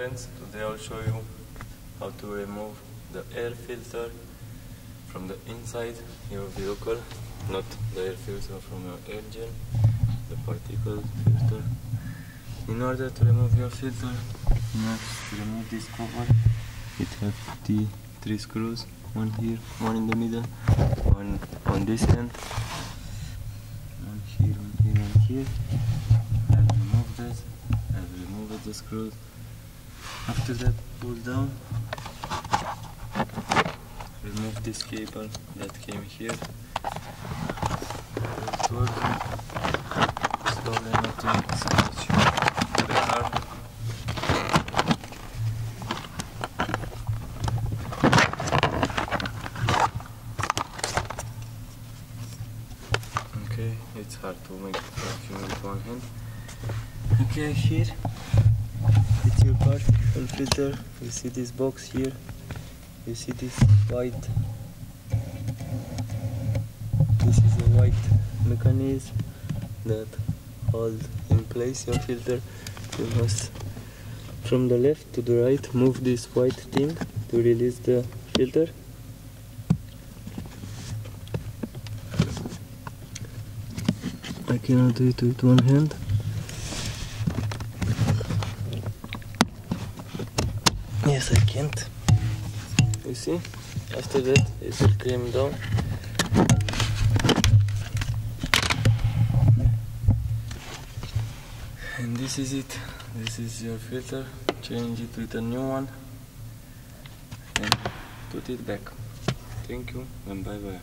friends, today I'll show you how to remove the air filter from the inside your vehicle, not the air filter from your engine, the particle filter. In order to remove your filter, you must remove this cover. It has three screws, one here, one in the middle, one on this end, one here, one here, one here. The screws. After that, pull down, remove this cable that came here. It's working slowly, nothing so much very hard. Okay, it's hard to make a vacuum with one hand. Okay, here it's your particle filter. You see this box here, you see this white, this is a white mechanism that holds in place your filter. You must, from the left to the right, move this white thing to release the filter. I cannot do it with one hand. Yes, I can't. You see? After that, it will climb down. And this is it. This is your filter. Change it with a new one. And put it back. Thank you and bye bye.